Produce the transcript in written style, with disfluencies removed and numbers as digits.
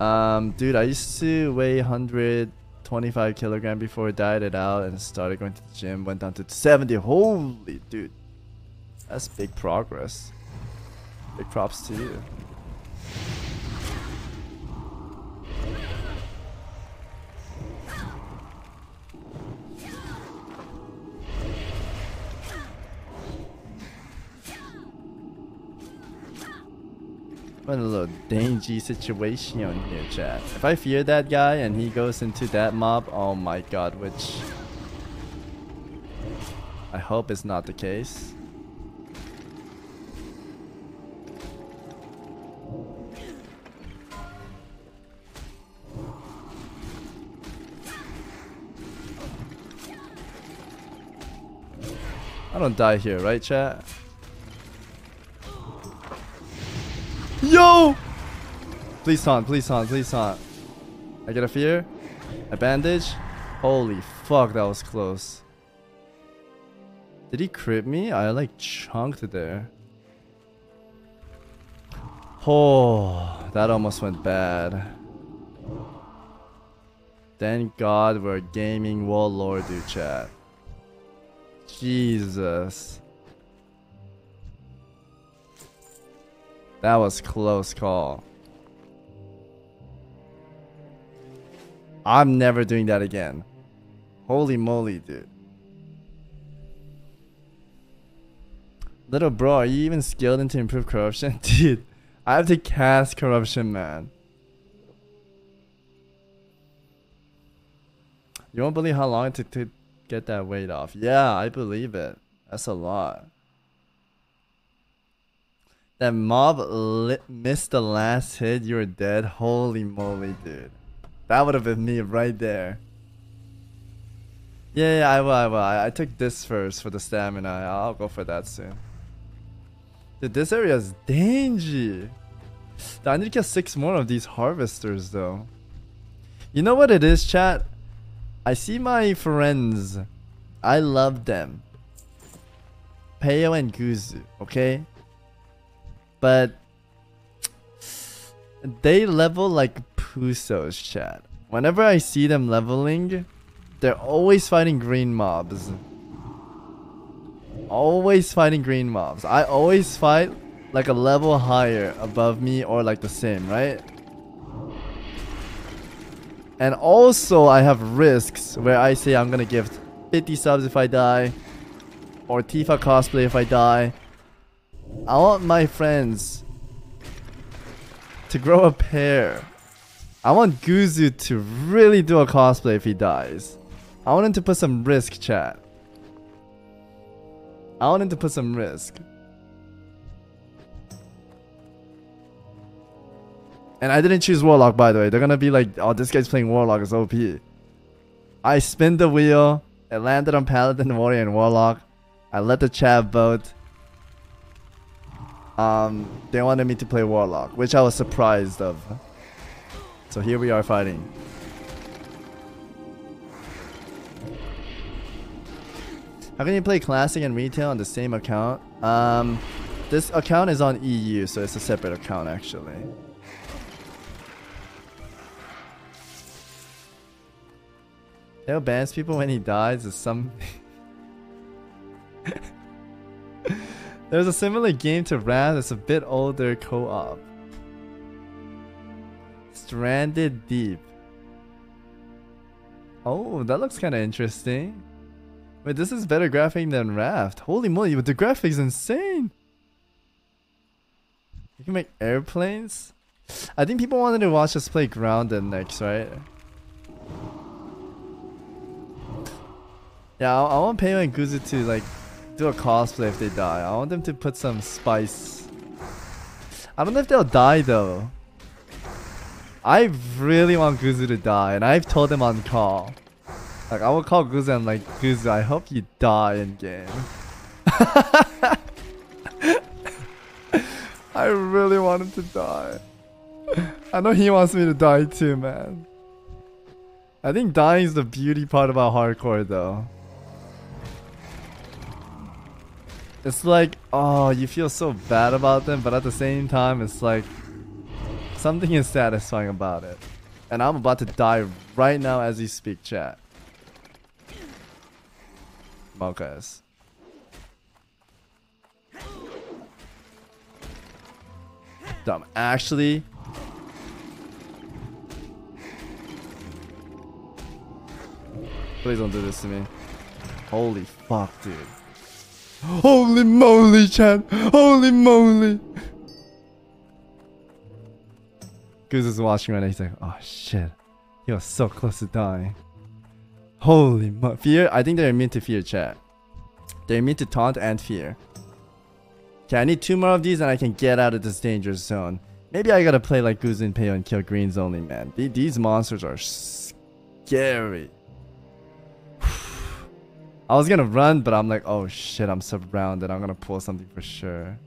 Dude, I used to weigh 125 kilogram before I died it out and started going to the gym. Went down to 70. Holy dude, that's big progress. Big props to you. What a little dingy situation here, chat. If I fear that guy and he goes into that mob, oh my god, which I hope is not the case. I don't die here, right, chat? Yo! Please taunt, please taunt, please taunt. I get a fear. A bandage. Holy fuck, that was close. Did he crit me? I like chunked there. Oh, that almost went bad. Thank god we're gaming Warlord, dude, chat. Jesus. That was close call. I'm never doing that again. Holy moly, dude. Little bro, are you even skilled into improve corruption? Dude, I have to cast corruption, man. You won't believe how long it took to get that weight off. Yeah, I believe it. That's a lot. That mob missed the last hit, you were dead. Holy moly, dude. That would have been me right there. Yeah, yeah, I will. I took this first for the stamina. I'll go for that soon. Dude, this area is dangy. I need to get 6 more of these harvesters, though. You know what it is, chat? I see my friends. I love them. Payo and Guzu, okay? But they level like pusos, chat. Whenever I see them leveling, they're always fighting green mobs. Always fighting green mobs. I always fight like a level higher above me or like the same, right? And also I have risks where I say I'm gonna give 50 subs if I die, or Tifa cosplay if I die. I want my friends to grow a pair. I want Guzu to really do a cosplay if he dies. I want him to put some risk, chat. I want him to put some risk. And I didn't choose Warlock, by the way. They're gonna be like, oh, this guy's playing Warlock, it's OP. I spin the wheel. It landed on Paladin, Warrior, and Warlock. I let the chat vote. They wanted me to play Warlock, which I was surprised of. So here we are fighting. How can you play Classic and Retail on the same account? This account is on EU, so it's a separate account actually. They'll bans people when he dies or something. There's a similar game to Raft that's a bit older co-op. Stranded Deep. Oh, that looks kind of interesting. Wait, this is better graphic than Raft. Holy moly, but the graphics insane. You can make airplanes? I think people wanted to watch us play Grounded next, right? Yeah, I want Payo and Guzu to like do a cosplay if they die. I want them to put some spice. I don't know if they'll die though. I really want Guzu to die, and I've told him on call. Like, I will call Guzu and I'm like, Guzu, I hope you die in game. I really want him to die. I know he wants me to die too, man. I think dying is the beauty part about hardcore though. It's like, oh, you feel so bad about them, but at the same time, it's like Something is satisfying about it. And I'm about to die right now as you speak, chat. Mokas. Dumb Ashley. Please don't do this to me. Holy fuck, dude. Holy moly, chat. Holy moly. Guzu is watching right now. He's like, oh shit. He was so close to dying. Holy mo- Fear? I think they're immune to fear, chat. They're immune to taunt and fear. Okay, I need 2 more of these and I can get out of this dangerous zone. Maybe I gotta play like Guzu and Payo and kill greens only, man. These monsters are scary. I was gonna run, but I'm like, oh shit, I'm surrounded. I'm gonna pull something for sure.